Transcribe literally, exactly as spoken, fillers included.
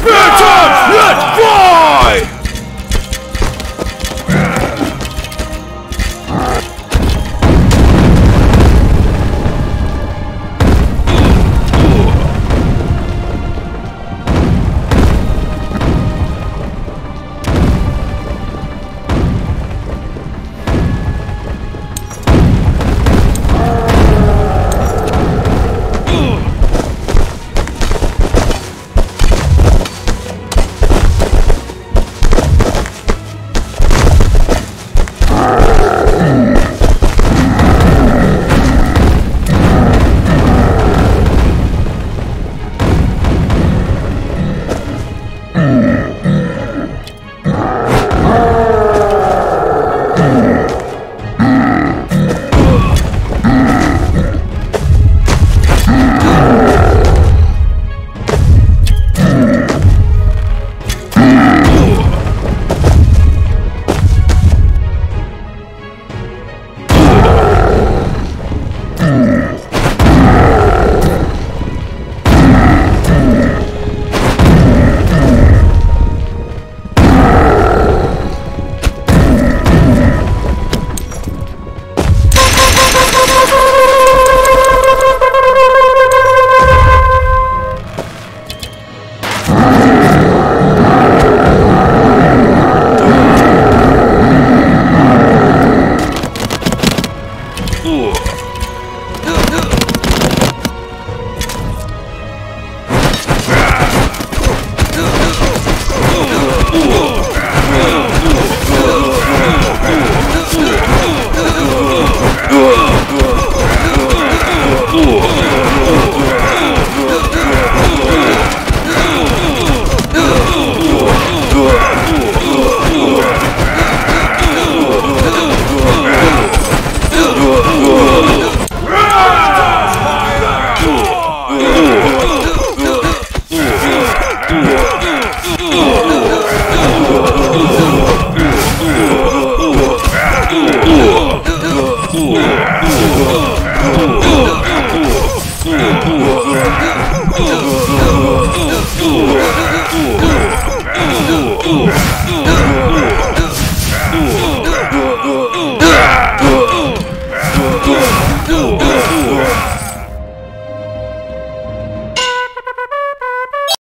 Spiritual